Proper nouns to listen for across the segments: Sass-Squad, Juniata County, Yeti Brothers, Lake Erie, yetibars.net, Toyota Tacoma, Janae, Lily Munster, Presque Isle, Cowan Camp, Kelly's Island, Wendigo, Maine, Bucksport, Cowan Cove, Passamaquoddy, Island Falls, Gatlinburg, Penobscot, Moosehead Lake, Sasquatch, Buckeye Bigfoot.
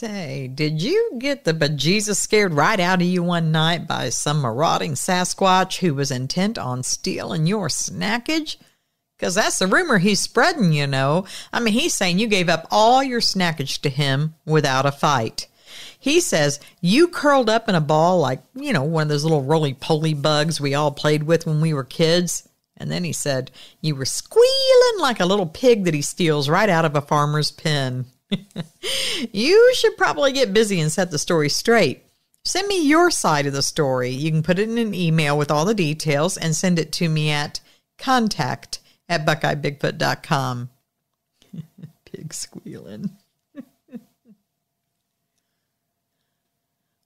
Say, did you get the bejesus scared right out of you one night by some marauding Sasquatch who was intent on stealing your snackage? Because that's the rumor he's spreading, you know. I mean, he's saying you gave up all your snackage to him without a fight. He says you curled up in a ball like, you know, one of those little roly-poly bugs we all played with when we were kids. And then he said you were squealing like a little pig that he steals right out of a farmer's pen. You should probably get busy and set the story straight. Send me your side of the story. You can put it in an email with all the details and send it to me at contact@BuckeyeBigfoot.com. Pig squealing.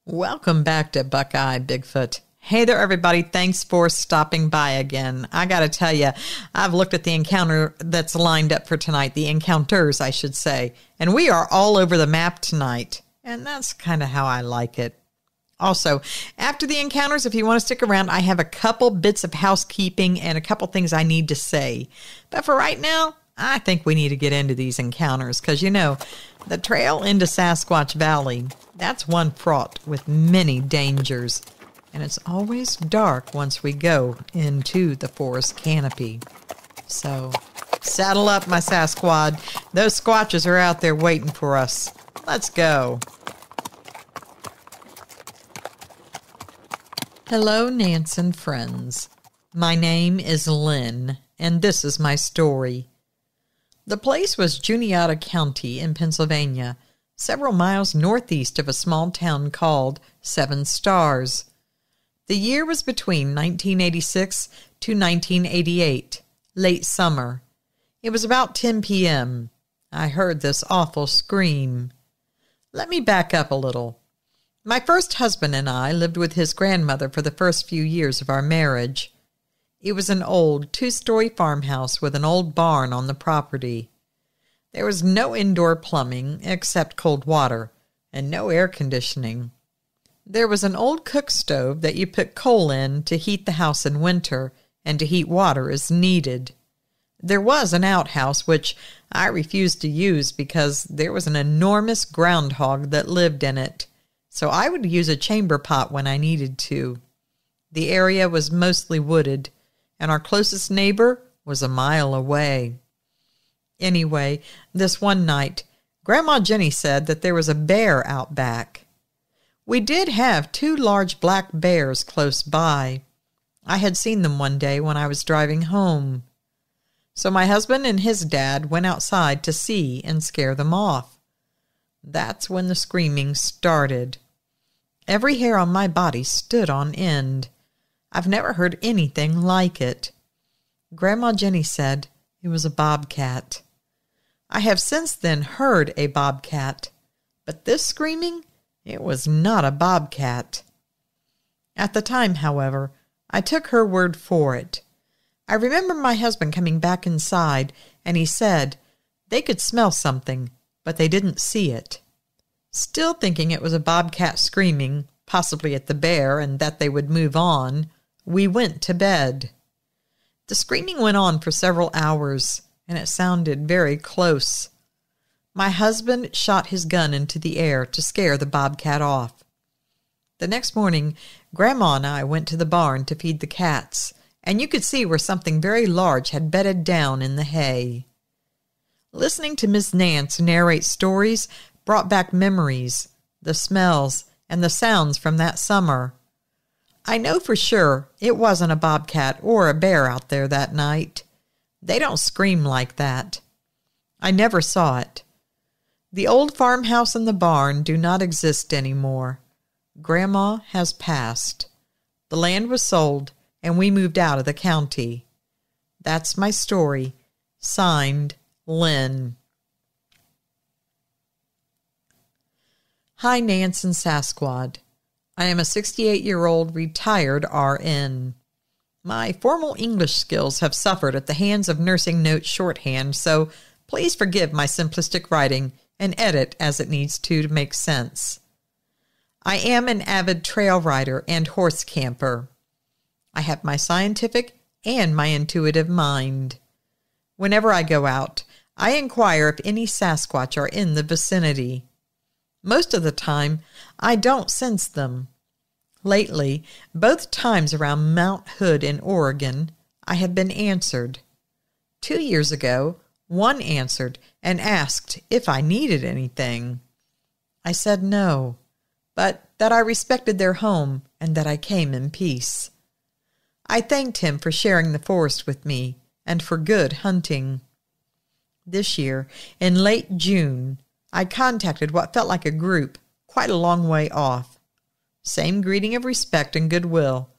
Welcome back to Buckeye Bigfoot. Hey there, everybody. Thanks for stopping by again. I got to tell you, I've looked at the encounter that's lined up for tonight, the encounters, I should say, and we are all over the map tonight, and that's kind of how I like it. Also, after the encounters, if you want to stick around, I have a couple bits of housekeeping and a couple things I need to say. But for right now, I think we need to get into these encounters because, you know, the trail into Sasquatch Valley, that's one fraught with many dangers. And it's always dark once we go into the forest canopy. So, saddle up, my Sass-Squad. Those squatches are out there waiting for us. Let's go. Hello, Nance and friends. My name is Lynn, and this is my story. The place was Juniata County in Pennsylvania, several miles northeast of a small town called 7 Stars. The year was between 1986 to 1988, late summer. It was about 10 p.m. I heard this awful scream. Let me back up a little. My first husband and I lived with his grandmother for the first few years of our marriage. It was an old 2-story farmhouse with an old barn on the property. There was no indoor plumbing except cold water and no air conditioning. There was an old cook stove that you put coal in to heat the house in winter and to heat water as needed. There was an outhouse, which I refused to use because there was an enormous groundhog that lived in it, so I would use a chamber pot when I needed to. The area was mostly wooded, and our closest neighbor was a mile away. Anyway, this one night, Grandma Jenny said that there was a bear out back. We did have 2 large black bears close by. I had seen them one day when I was driving home. So my husband and his dad went outside to see and scare them off. That's when the screaming started. Every hair on my body stood on end. I've never heard anything like it. Grandma Jenny said it was a bobcat. I have since then heard a bobcat, but this screaming, it was not a bobcat. At the time, however, I took her word for it. I remember my husband coming back inside, and he said they could smell something, but they didn't see it. Still thinking it was a bobcat screaming, possibly at the bear, and that they would move on, we went to bed. The screaming went on for several hours, and it sounded very close. My husband shot his gun into the air to scare the bobcat off. The next morning, Grandma and I went to the barn to feed the cats, and you could see where something very large had bedded down in the hay. Listening to Miss Nance narrate stories brought back memories, the smells, and the sounds from that summer. I know for sure it wasn't a bobcat or a bear out there that night. They don't scream like that. I never saw it. The old farmhouse and the barn do not exist anymore. Grandma has passed. The land was sold, and we moved out of the county. That's my story. Signed, Lynn. Hi, Nance and Sass-Squad. I am a 68-year-old retired RN. My formal English skills have suffered at the hands of nursing note shorthand, so please forgive my simplistic writing and edit as it needs to make sense. I am an avid trail rider and horse camper. I have my scientific and my intuitive mind. Whenever I go out, I inquire if any Sasquatch are in the vicinity. Most of the time, I don't sense them. Lately, both times around Mount Hood in Oregon, I have been answered. 2 years ago, one answered and asked if I needed anything. I said no, but that I respected their home and that I came in peace. I thanked him for sharing the forest with me and for good hunting. This year, in late June, I contacted what felt like a group quite a long way off. Same greeting of respect and goodwill.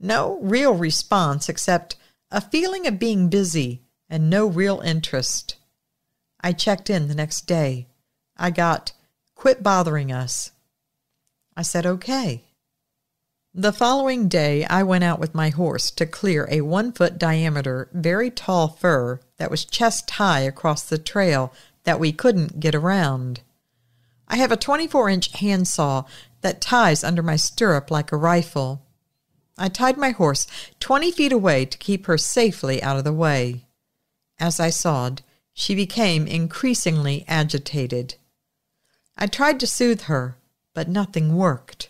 No real response except a feeling of being busy and no real interest. I checked in the next day. I got, "Quit bothering us." I said, "Okay." The following day, I went out with my horse to clear a 1-foot diameter, very tall fir that was chest high across the trail that we couldn't get around. I have a 24-inch handsaw that ties under my stirrup like a rifle. I tied my horse 20 feet away to keep her safely out of the way. As I sawed, she became increasingly agitated. I tried to soothe her, but nothing worked.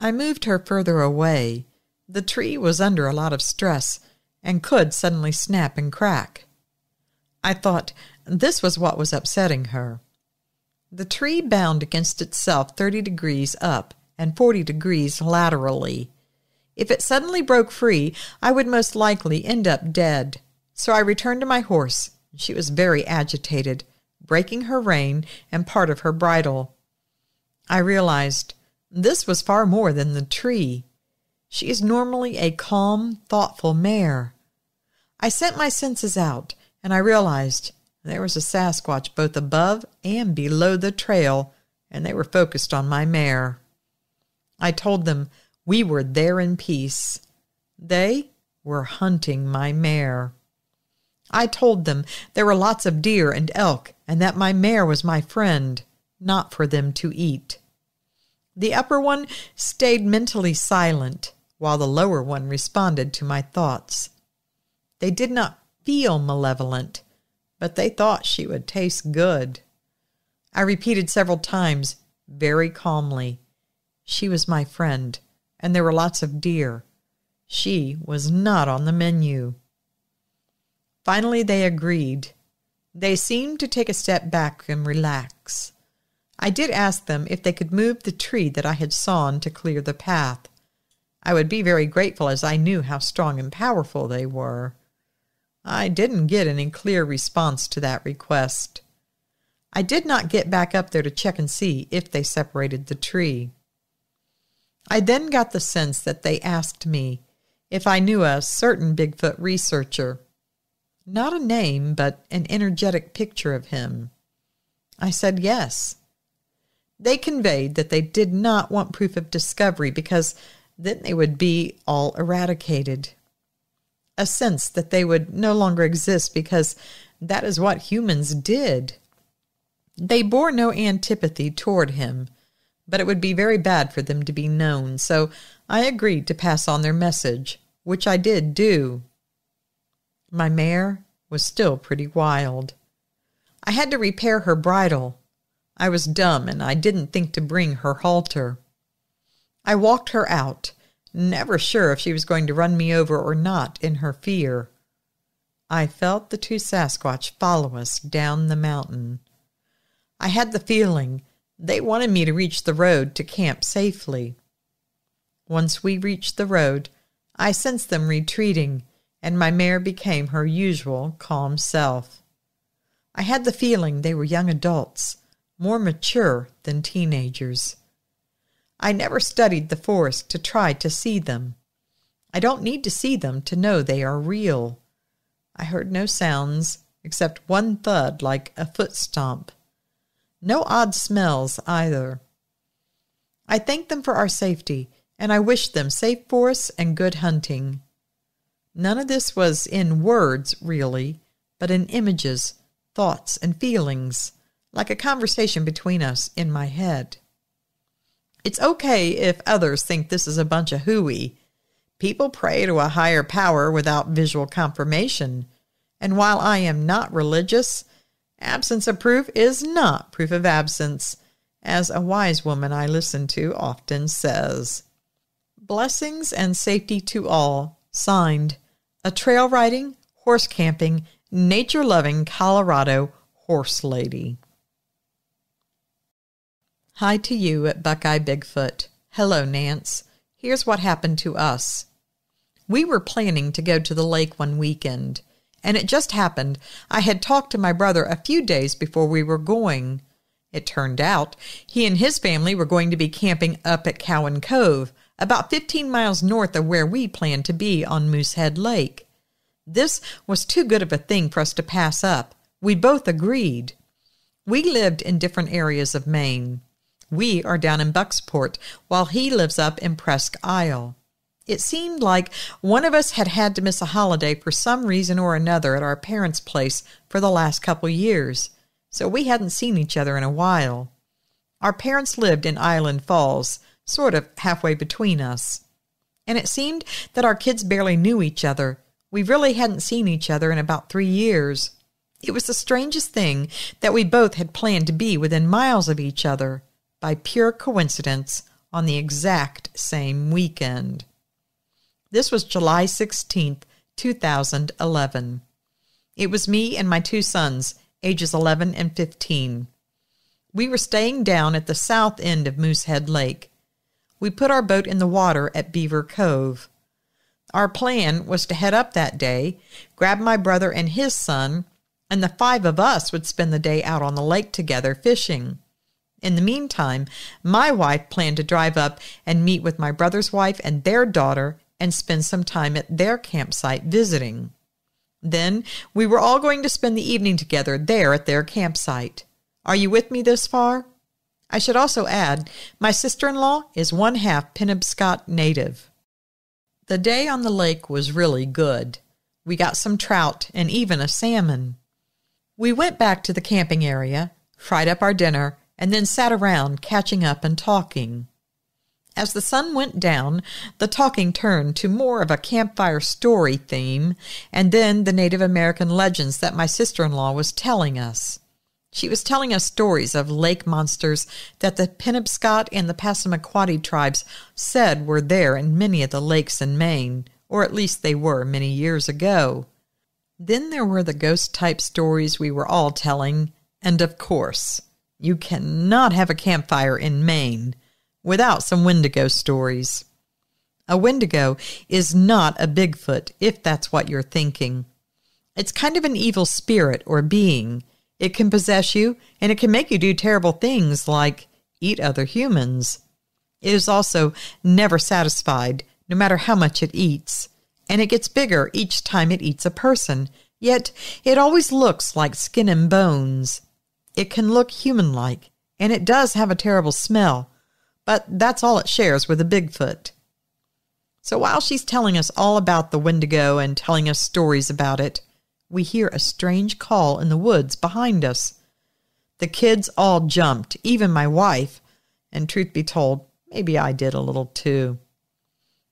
I moved her further away. The tree was under a lot of stress and could suddenly snap and crack. I thought this was what was upsetting her. The tree bound against itself 30 degrees up and 40 degrees laterally. If it suddenly broke free, I would most likely end up dead. So I returned to my horse. She was very agitated, breaking her rein and part of her bridle. I realized this was far more than the tree. She is normally a calm, thoughtful mare. I sent my senses out, and I realized there was a Sasquatch both above and below the trail, and they were focused on my mare. I told them we were there in peace. They were hunting my mare. I told them there were lots of deer and elk, and that my mare was my friend, not for them to eat. The upper one stayed mentally silent, while the lower one responded to my thoughts. They did not feel malevolent, but they thought she would taste good. I repeated several times, very calmly, she was my friend, and there were lots of deer. She was not on the menu. Finally, they agreed. They seemed to take a step back and relax. I did ask them if they could move the tree that I had sawn to clear the path. I would be very grateful, as I knew how strong and powerful they were. I didn't get any clear response to that request. I did not get back up there to check and see if they separated the tree. I then got the sense that they asked me if I knew a certain Bigfoot researcher. Not a name, but an energetic picture of him. I said yes. They conveyed that they did not want proof of discovery because then they would be all eradicated. A sense that they would no longer exist because that is what humans did. They bore no antipathy toward him, but it would be very bad for them to be known, so I agreed to pass on their message, which I did do. My mare was still pretty wild. I had to repair her bridle. I was dumb, and I didn't think to bring her halter. I walked her out, never sure if she was going to run me over or not in her fear. I felt the two Sasquatch follow us down the mountain. I had the feeling they wanted me to reach the road to camp safely. Once we reached the road, I sensed them retreating, and my mare became her usual calm self. I had the feeling they were young adults, more mature than teenagers. I never studied the forest to try to see them. I don't need to see them to know they are real. I heard no sounds except one thud like a foot stomp. No odd smells either. I thanked them for our safety, and I wished them safe forests and good hunting. None of this was in words, really, but in images, thoughts, and feelings, like a conversation between us in my head. It's okay if others think this is a bunch of hooey. People pray to a higher power without visual confirmation, and while I am not religious, absence of proof is not proof of absence, as a wise woman I listen to often says. Blessings and safety to all. Signed, a trail riding, horse camping, nature-loving Colorado horse lady. Hi to you at Buckeye Bigfoot. Hello, Nance. Here's what happened to us. We were planning to go to the lake one weekend, and it just happened. I had talked to my brother a few days before we were going. It turned out he and his family were going to be camping up at Cowan Cove, about 15 miles north of where we planned to be on Moosehead Lake. This was too good of a thing for us to pass up. We both agreed. We lived in different areas of Maine. We are down in Bucksport, while he lives up in Presque Isle. It seemed like one of us had to miss a holiday for some reason or another at our parents' place for the last couple years, so we hadn't seen each other in a while. Our parents lived in Island Falls, sort of halfway between us, and it seemed that our kids barely knew each other. We really hadn't seen each other in about 3 years. It was the strangest thing that we both had planned to be within miles of each other, by pure coincidence, on the exact same weekend. This was July 16th, 2011. It was me and my two sons, ages 11 and 15. We were staying down at the south end of Moosehead Lake. We put our boat in the water at Beaver Cove. Our plan was to head up that day, grab my brother and his son, and the five of us would spend the day out on the lake together fishing. In the meantime, my wife planned to drive up and meet with my brother's wife and their daughter and spend some time at their campsite visiting. Then we were all going to spend the evening together there at their campsite. Are you with me this far? I should also add, my sister-in-law is one-half Penobscot native. The day on the lake was really good. We got some trout and even a salmon. We went back to the camping area, fried up our dinner, and then sat around catching up and talking. As the sun went down, the talking turned to more of a campfire story theme, and then the Native American legends that my sister-in-law was telling us. She was telling us stories of lake monsters that the Penobscot and the Passamaquoddy tribes said were there in many of the lakes in Maine, or at least they were many years ago. Then there were the ghost-type stories we were all telling, and of course, you cannot have a campfire in Maine without some Wendigo stories. A Wendigo is not a Bigfoot, if that's what you're thinking. It's kind of an evil spirit or being. It can possess you, and it can make you do terrible things like eat other humans. It is also never satisfied, no matter how much it eats, and it gets bigger each time it eats a person, yet it always looks like skin and bones. It can look human-like, and it does have a terrible smell, but that's all it shares with a Bigfoot. So while she's telling us all about the Wendigo and telling us stories about it, we hear a strange call in the woods behind us. The kids all jumped, even my wife, and truth be told, maybe I did a little too.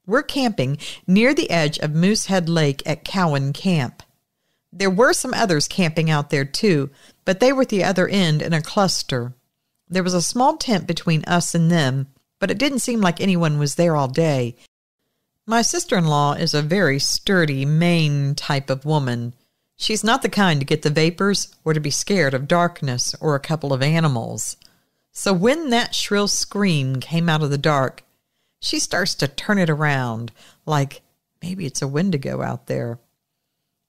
We're camping near the edge of Moosehead Lake at Cowan Camp. There were some others camping out there too, but they were at the other end in a cluster. There was a small tent between us and them, but it didn't seem like anyone was there all day. My sister-in-law is a very sturdy, Maine type of woman. She's not the kind to get the vapors or to be scared of darkness or a couple of animals. So when that shrill scream came out of the dark, she starts to turn it around, like maybe it's a Wendigo out there.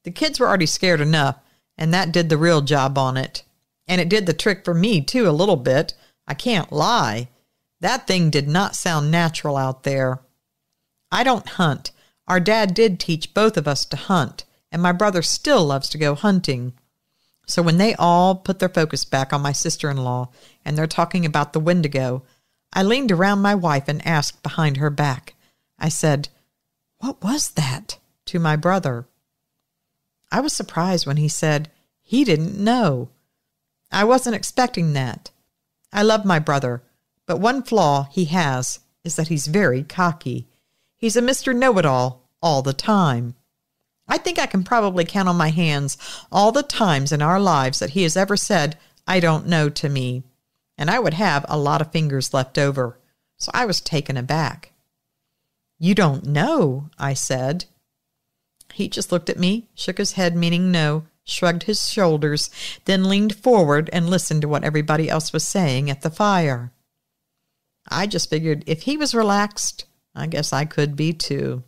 The kids were already scared enough, and that did the real job on it. And it did the trick for me, too, a little bit. I can't lie. That thing did not sound natural out there. I don't hunt. Our dad did teach both of us to hunt, and my brother still loves to go hunting. So when they all put their focus back on my sister-in-law, and they're talking about the Wendigo, I leaned around my wife and asked behind her back. I said, "What was that?" to my brother. I was surprised when he said he didn't know. I wasn't expecting that. I love my brother, but one flaw he has is that he's very cocky. He's a Mr. Know-it-all all the time. I think I can probably count on my hands all the times in our lives that he has ever said, "I don't know" to me. and I would have a lot of fingers left over, so I was taken aback. "You don't know," I said. He just looked at me, shook his head meaning no, shrugged his shoulders, then leaned forward and listened to what everybody else was saying at the fire. I just figured if he was relaxed, I guess I could be too.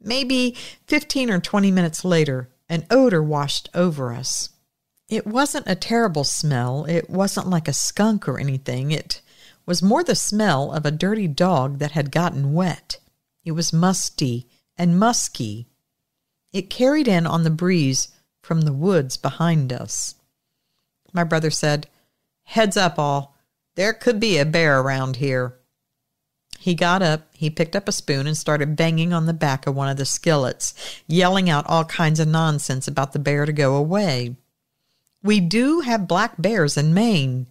Maybe 15 or 20 minutes later, an odor washed over us. It wasn't a terrible smell. It wasn't like a skunk or anything. It was more the smell of a dirty dog that had gotten wet. It was musty and musky. It carried in on the breeze from the woods behind us. My brother said, "Heads up all. There could be a bear around here." He got up, he picked up a spoon and started banging on the back of one of the skillets, yelling out all kinds of nonsense about the bear to go away. We do have black bears in Maine,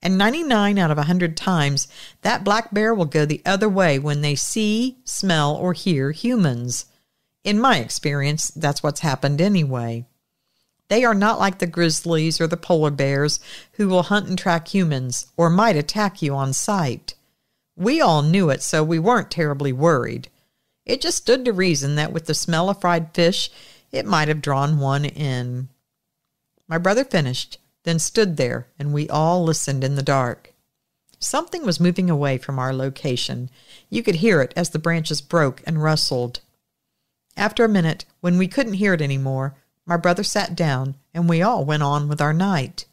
and 99 out of 100 times, that black bear will go the other way when they see, smell, or hear humans. In my experience, that's what's happened anyway. They are not like the grizzlies or the polar bears who will hunt and track humans or might attack you on sight. We all knew it, so we weren't terribly worried. It just stood to reason that with the smell of fried fish, it might have drawn one in. My brother finished, then stood there, and we all listened in the dark. Something was moving away from our location. You could hear it as the branches broke and rustled. After a minute, when we couldn't hear it anymore, my brother sat down, and we all went on with our night.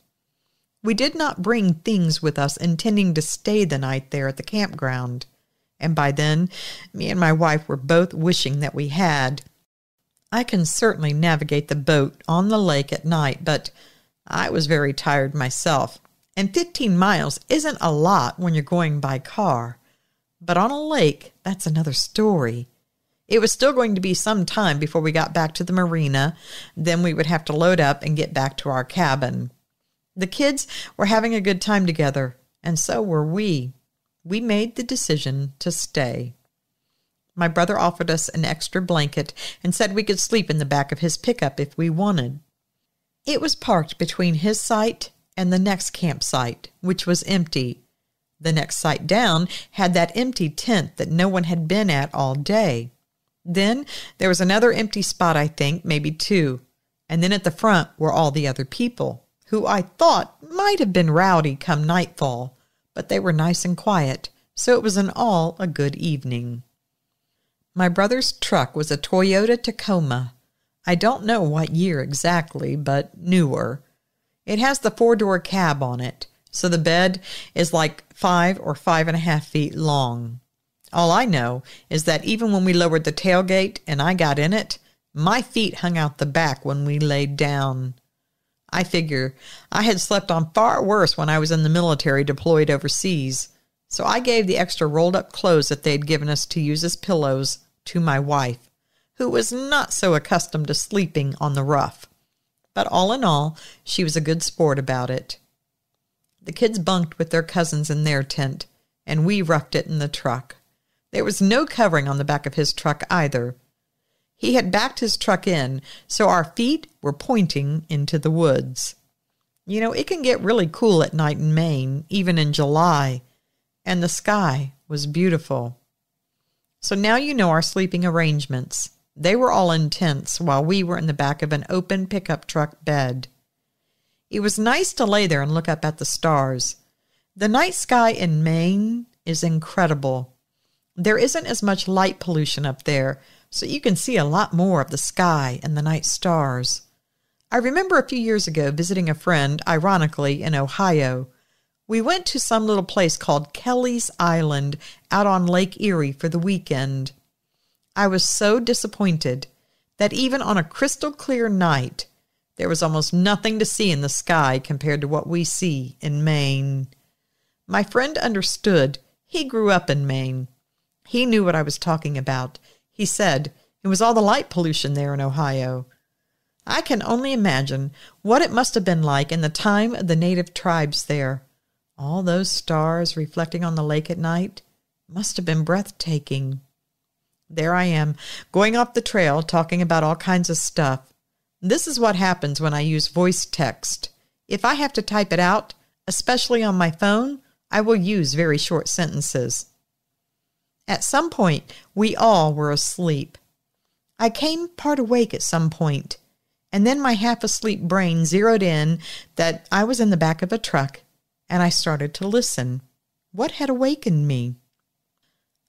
We did not bring things with us intending to stay the night there at the campground, and by then me and my wife were both wishing that we had. I can certainly navigate the boat on the lake at night, but I was very tired myself, and 15 miles isn't a lot when you're going by car. But on a lake, that's another story. It was still going to be some time before we got back to the marina, then we would have to load up and get back to our cabin. The kids were having a good time together, and so were we. We made the decision to stay. My brother offered us an extra blanket and said we could sleep in the back of his pickup if we wanted. It was parked between his site and the next campsite, which was empty. The next site down had that empty tent that no one had been at all day. Then there was another empty spot, I think, maybe two, and then at the front were all the other people, who I thought might have been rowdy come nightfall, but they were nice and quiet, so it was in all a good evening. My brother's truck was a Toyota Tacoma. I don't know what year exactly, but newer. It has the 4-door cab on it, so the bed is like 5 or 5.5 feet long. All I know is that even when we lowered the tailgate and I got in it, my feet hung out the back when we laid down. I figure I had slept on far worse when I was in the military deployed overseas, so I gave the extra rolled-up clothes that they'd given us to use as pillows to my wife, who was not so accustomed to sleeping on the rough. But all in all, she was a good sport about it. The kids bunked with their cousins in their tent, and we roughed it in the truck. There was no covering on the back of his truck either. He had backed his truck in, so our feet were pointing into the woods. You know, it can get really cool at night in Maine, even in July, and the sky was beautiful. So now you know our sleeping arrangements. They were all in tents while we were in the back of an open pickup truck bed. It was nice to lay there and look up at the stars. The night sky in Maine is incredible. There isn't as much light pollution up there, so you can see a lot more of the sky and the night stars. I remember a few years ago visiting a friend, ironically, in Ohio. We went to some little place called Kelly's Island out on Lake Erie for the weekend. I was so disappointed that even on a crystal clear night, there was almost nothing to see in the sky compared to what we see in Maine. My friend understood. He grew up in Maine. He knew what I was talking about. He said it was all the light pollution there in Ohio. I can only imagine what it must have been like in the time of the native tribes there. All those stars reflecting on the lake at night must have been breathtaking. There I am, going off the trail, talking about all kinds of stuff. This is what happens when I use voice text. If I have to type it out, especially on my phone, I will use very short sentences. At some point, we all were asleep. I came part awake at some point, and then my half-asleep brain zeroed in that I was in the back of a truck, and I started to listen. What had awakened me?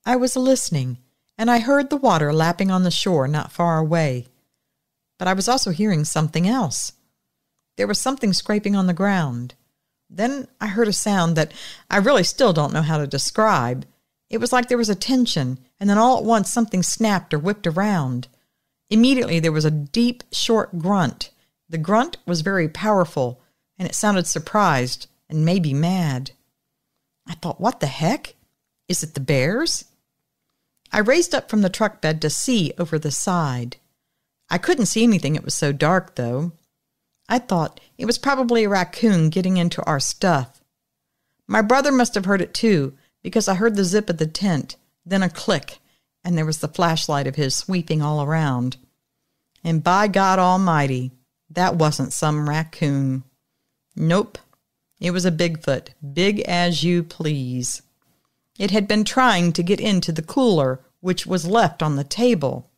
I was listening, and I heard the water lapping on the shore not far away. But I was also hearing something else. There was something scraping on the ground. Then I heard a sound that I really still don't know how to describe. It was like there was a tension, and then all at once something snapped or whipped around. Immediately there was a deep, short grunt. The grunt was very powerful, and it sounded surprised and maybe mad. I thought, what the heck? Is it the bears? I raised up from the truck bed to see over the side. I couldn't see anything, it was so dark, though. I thought it was probably a raccoon getting into our stuff. My brother must have heard it too, because I heard the zip of the tent, then a click, and there was the flashlight of his sweeping all around. And by God Almighty, that wasn't some raccoon. Nope, it was a Bigfoot, big as you please. It had been trying to get into the cooler, which was left on the table.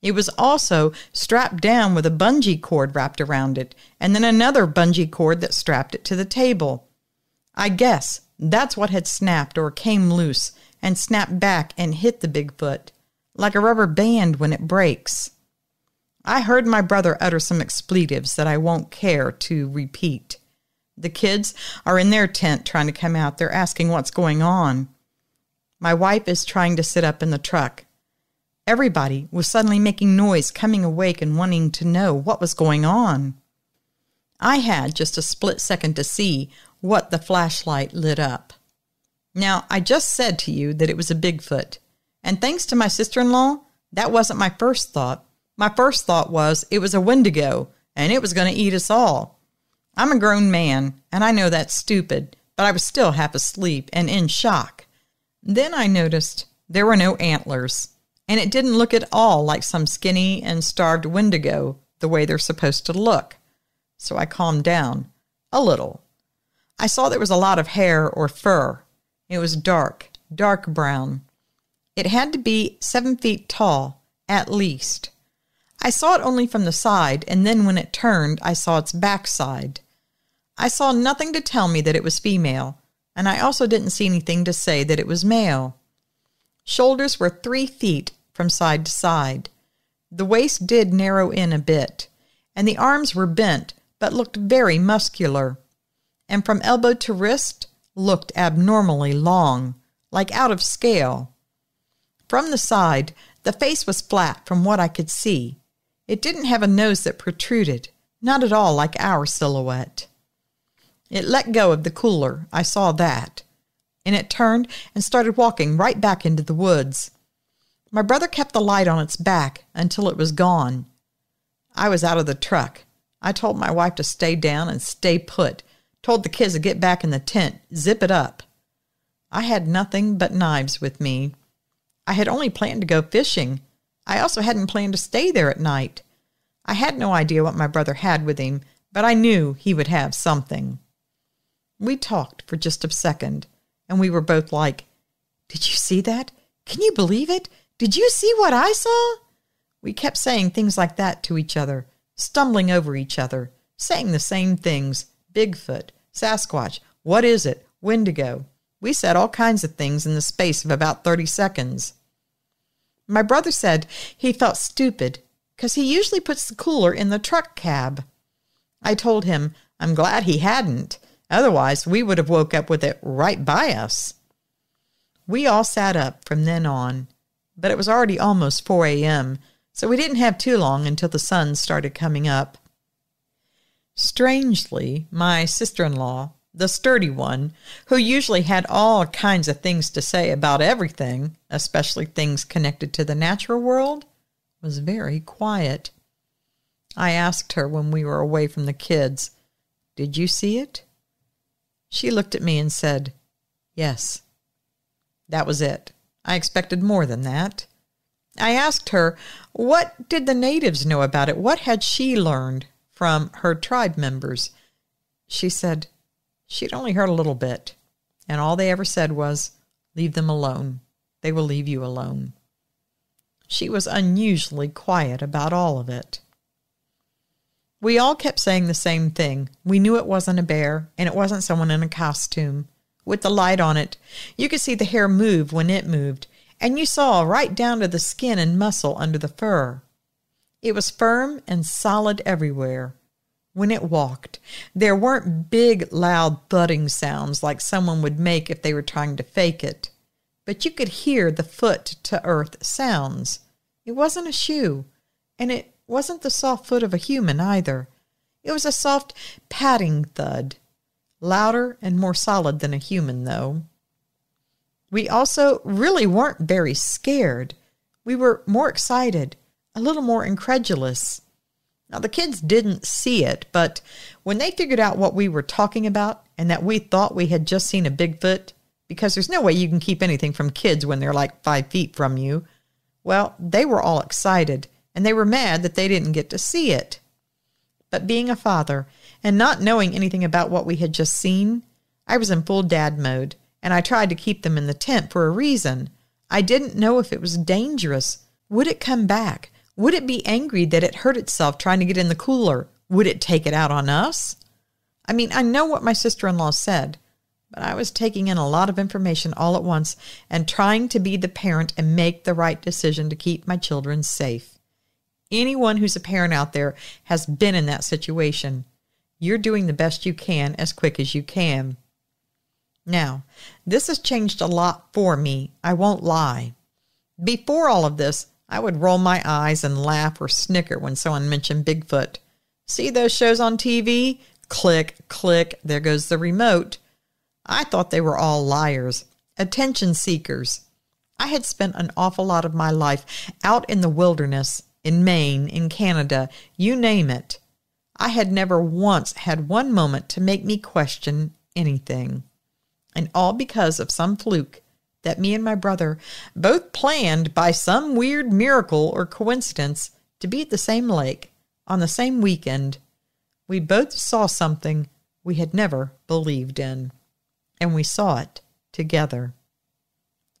It was also strapped down with a bungee cord wrapped around it, and then another bungee cord that strapped it to the table. I guess that's what had snapped or came loose and snapped back and hit the Bigfoot, like a rubber band when it breaks. I heard my brother utter some expletives that I won't care to repeat. The kids are in their tent trying to come out. They're asking what's going on. My wife is trying to sit up in the truck. Everybody was suddenly making noise, coming awake and wanting to know what was going on. I had just a split second to see what the flashlight lit up. Now, I just said to you that it was a Bigfoot, and thanks to my sister-in-law, that wasn't my first thought. My first thought was it was a Wendigo, and it was going to eat us all. I'm a grown man, and I know that's stupid, but I was still half asleep and in shock. Then I noticed there were no antlers. And it didn't look at all like some skinny and starved Wendigo the way they're supposed to look. So I calmed down a little. I saw there was a lot of hair or fur. It was dark, dark brown. It had to be 7 feet tall, at least. I saw it only from the side, and then when it turned, I saw its backside. I saw nothing to tell me that it was female, and I also didn't see anything to say that it was male. Shoulders were 3 feet from side to side. The waist did narrow in a bit, and the arms were bent but looked very muscular, and from elbow to wrist looked abnormally long, like out of scale. From the side, the face was flat from what I could see. It didn't have a nose that protruded, not at all like our silhouette. It let go of the cooler, I saw that, and it turned and started walking right back into the woods. My brother kept the light on its back until it was gone. I was out of the truck. I told my wife to stay down and stay put, told the kids to get back in the tent, zip it up. I had nothing but knives with me. I had only planned to go fishing. I also hadn't planned to stay there at night. I had no idea what my brother had with him, but I knew he would have something. We talked for just a second, and we were both like, "Did you see that? Can you believe it? Did you see what I saw?" We kept saying things like that to each other, stumbling over each other, saying the same things, Bigfoot, Sasquatch, what is it, Wendigo. We said all kinds of things in the space of about 30 seconds. My brother said he felt stupid because he usually puts the cooler in the truck cab. I told him I'm glad he hadn't, otherwise we would have woke up with it right by us. We all sat up from then on, but it was already almost 4 a.m., so we didn't have too long until the sun started coming up. Strangely, my sister-in-law, the sturdy one, who usually had all kinds of things to say about everything, especially things connected to the natural world, was very quiet. I asked her when we were away from the kids, "Did you see it?" She looked at me and said, "Yes." That was it. I expected more than that. I asked her, what did the natives know about it? What had she learned from her tribe members? She said, She'd only heard a little bit, and all they ever said was, "Leave them alone. They will leave you alone." She was unusually quiet about all of it. We all kept saying the same thing. We knew it wasn't a bear, and it wasn't someone in a costume. With the light on it, you could see the hair move when it moved, and you saw right down to the skin and muscle under the fur. It was firm and solid everywhere. When it walked, there weren't big, loud thudding sounds like someone would make if they were trying to fake it. But you could hear the foot-to-earth sounds. It wasn't a shoe, and it wasn't the soft foot of a human either. It was a soft, padding thud, louder and more solid than a human, though. We also really weren't very scared. We were more excited, a little more incredulous. Now, the kids didn't see it, but when they figured out what we were talking about and that we thought we had just seen a Bigfoot, because there's no way you can keep anything from kids when they're like 5 feet from you, well, they were all excited, and they were mad that they didn't get to see it. But being a father and not knowing anything about what we had just seen, I was in full dad mode, and I tried to keep them in the tent for a reason. I didn't know if it was dangerous. Would it come back? Would it be angry that it hurt itself trying to get in the cooler? Would it take it out on us? I mean, I know what my sister-in-law said, but I was taking in a lot of information all at once and trying to be the parent and make the right decision to keep my children safe. Anyone who's a parent out there has been in that situation. You're doing the best you can as quick as you can. Now, this has changed a lot for me. I won't lie. Before all of this, I would roll my eyes and laugh or snicker when someone mentioned Bigfoot. See those shows on TV? Click, click, there goes the remote. I thought they were all liars, attention seekers. I had spent an awful lot of my life out in the wilderness, in Maine, in Canada, you name it. I had never once had one moment to make me question anything. And all because of some fluke that me and my brother both planned by some weird miracle or coincidence to be at the same lake on the same weekend. We both saw something we had never believed in, and we saw it together.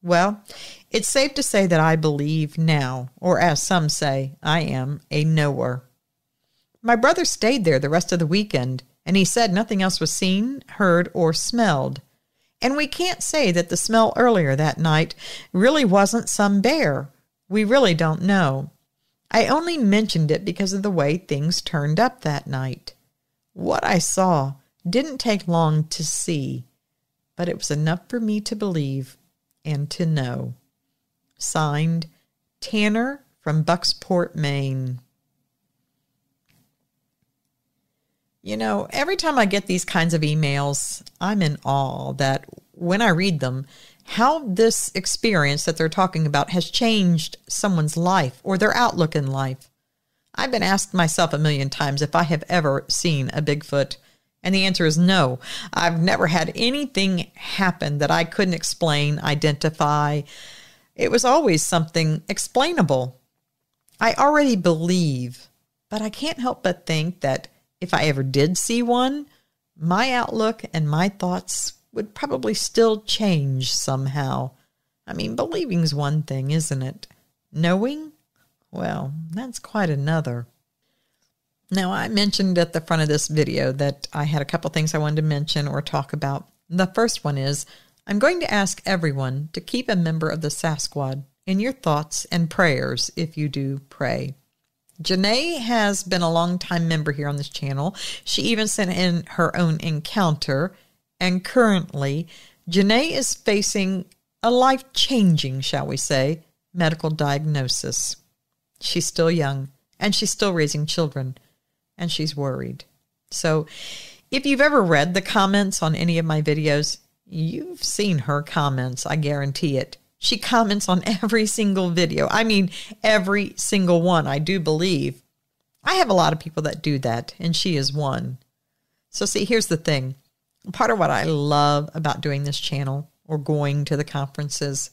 Well, it's safe to say that I believe now, or as some say, I am a knower. My brother stayed there the rest of the weekend, and he said nothing else was seen, heard, or smelled. And we can't say that the smell earlier that night really wasn't some bear. We really don't know. I only mentioned it because of the way things turned up that night. What I saw didn't take long to see, but it was enough for me to believe and to know. Signed, Tanner from Bucksport, Maine. You know, every time I get these kinds of emails, I'm in awe that when I read them, how this experience that they're talking about has changed someone's life or their outlook in life. I've been asked myself a million times if I have ever seen a Bigfoot, and the answer is no. I've never had anything happen that I couldn't explain, identify. It was always something explainable. I already believe, but I can't help but think that if I ever did see one, my outlook and my thoughts would probably still change somehow. I mean, believing's one thing, isn't it? Knowing? Well, that's quite another. Now, I mentioned at the front of this video that I had a couple things I wanted to mention or talk about. The first one is, I'm going to ask everyone to keep a member of the Sass-Squad in your thoughts and prayers if you do pray. Janae has been a long-time member here on this channel. She even sent in her own encounter, and currently, Janae is facing a life-changing, shall we say, medical diagnosis. She's still young, and she's still raising children, and she's worried. So, if you've ever read the comments on any of my videos, you've seen her comments, I guarantee it. She comments on every single video. I mean, every single one, I do believe. I have a lot of people that do that, and she is one. So see, here's the thing. Part of what I love about doing this channel or going to the conferences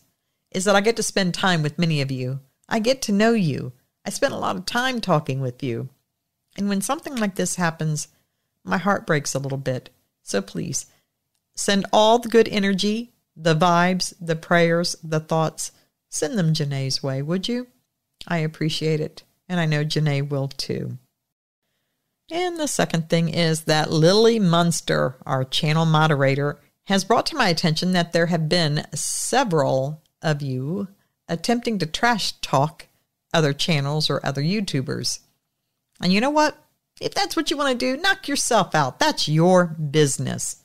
is that I get to spend time with many of you. I get to know you. I spend a lot of time talking with you. And when something like this happens, my heart breaks a little bit. So please, Send all the good energy, the vibes, the prayers, the thoughts. Send them Janae's way, would you? I appreciate it, and I know Janae will too. And the second thing is that Lily Munster, our channel moderator, has brought to my attention that there have been several of you attempting to trash talk other channels or other YouTubers. And you know what? If that's what you want to do, knock yourself out. That's your business.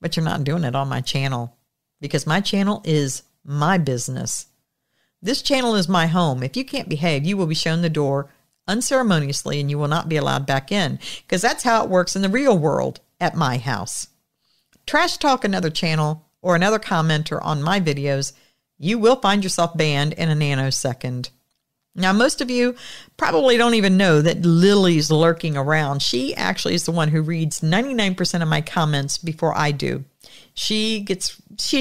But you're not doing it on my channel, because my channel is my business. This channel is my home. If you can't behave, you will be shown the door unceremoniously and you will not be allowed back in, because that's how it works in the real world at my house. Trash talk another channel or another commenter on my videos, you will find yourself banned in a nanosecond. Now, most of you probably don't even know that Lily's lurking around. She actually is the one who reads 99% of my comments before I do. She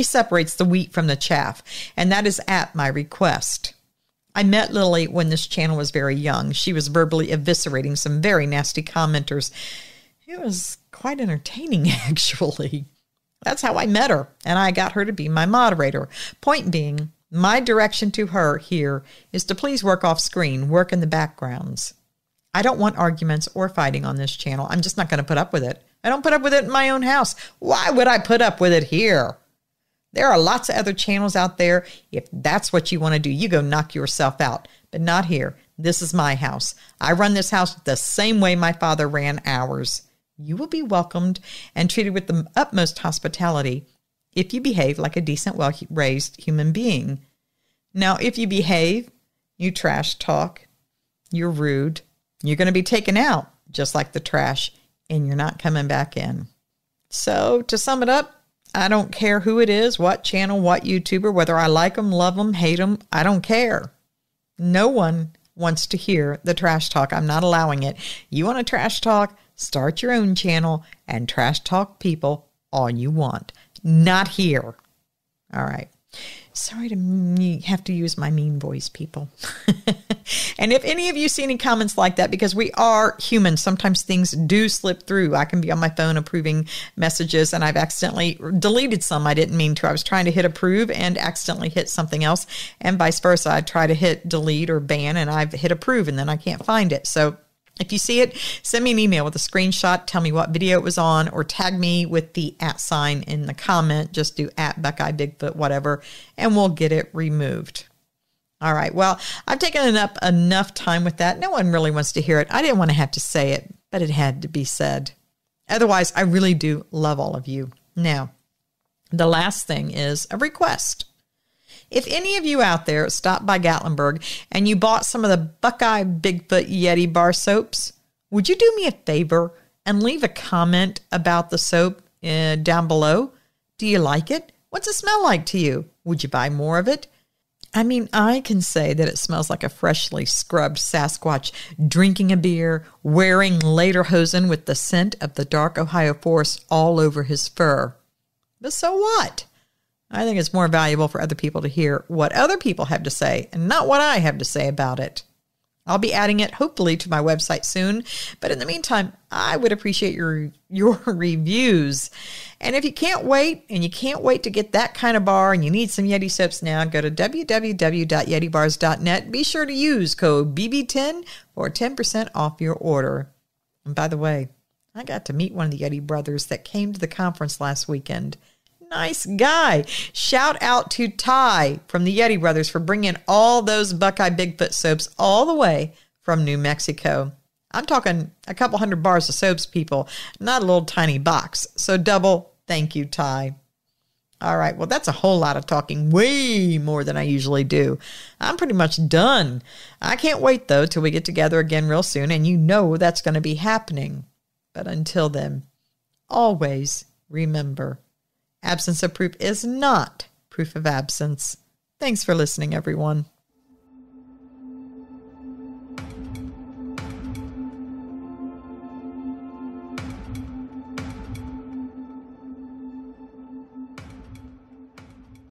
separates the wheat from the chaff, and that is at my request. I met Lily when this channel was very young. She was verbally eviscerating some very nasty commenters. It was quite entertaining, actually. That's how I met her, and I got her to be my moderator. Point being, my direction to her here is to please work off screen, work in the backgrounds. I don't want arguments or fighting on this channel. I'm just not going to put up with it. I don't put up with it in my own house. Why would I put up with it here? There are lots of other channels out there. If that's what you want to do, you go knock yourself out, but not here. This is my house. I run this house the same way my father ran ours. You will be welcomed and treated with the utmost hospitality if you behave like a decent, well-raised human being. Now, if you behave, you trash talk, you're rude, you're going to be taken out, just like the trash, and you're not coming back in. So, to sum it up, I don't care who it is, what channel, what YouTuber, whether I like them, love them, hate them, I don't care. No one wants to hear the trash talk. I'm not allowing it. You want to trash talk? Start your own channel and trash talk people all you want. Not here. All right. Sorry to have to use my mean voice, people. And if any of you see any comments like that, because we are human, sometimes things do slip through. I can be on my phone approving messages, and I've accidentally deleted some I didn't mean to. I was trying to hit approve and accidentally hit something else, and vice versa. I try to hit delete or ban, and I've hit approve, and then I can't find it. So if you see it, send me an email with a screenshot, tell me what video it was on, or tag me with the @ sign in the comment. Just do @BuckeyeBigfoot, whatever, and we'll get it removed. All right, well, I've taken up enough time with that. No one really wants to hear it. I didn't want to have to say it, but it had to be said. Otherwise, I really do love all of you. Now, the last thing is a request. If any of you out there stopped by Gatlinburg and you bought some of the Buckeye Bigfoot Yeti bar soaps, would you do me a favor and leave a comment about the soap down below? Do you like it? What's it smell like to you? Would you buy more of it? I mean, I can say that it smells like a freshly scrubbed Sasquatch drinking a beer, wearing lederhosen with the scent of the dark Ohio forest all over his fur. But so what? I think it's more valuable for other people to hear what other people have to say and not what I have to say about it. I'll be adding it, hopefully, to my website soon. But in the meantime, I would appreciate your reviews. And if you can't wait, and you can't wait to get that kind of bar, and you need some Yeti soaps now, go to www.yetibars.net. Be sure to use code BB10 for 10% off your order. And by the way, I got to meet one of the Yeti brothers that came to the conference last weekend. Nice guy. Shout out to Ty from the Yeti Brothers for bringing all those Buckeye Bigfoot soaps all the way from New Mexico. I'm talking a couple hundred bars of soaps, people, not a little tiny box. So double thank you, Ty. All right. Well, that's a whole lot of talking, way more than I usually do. I'm pretty much done. I can't wait, though, till we get together again real soon. And you know that's going to be happening. But until then, always remember, absence of proof is not proof of absence. Thanks for listening, everyone.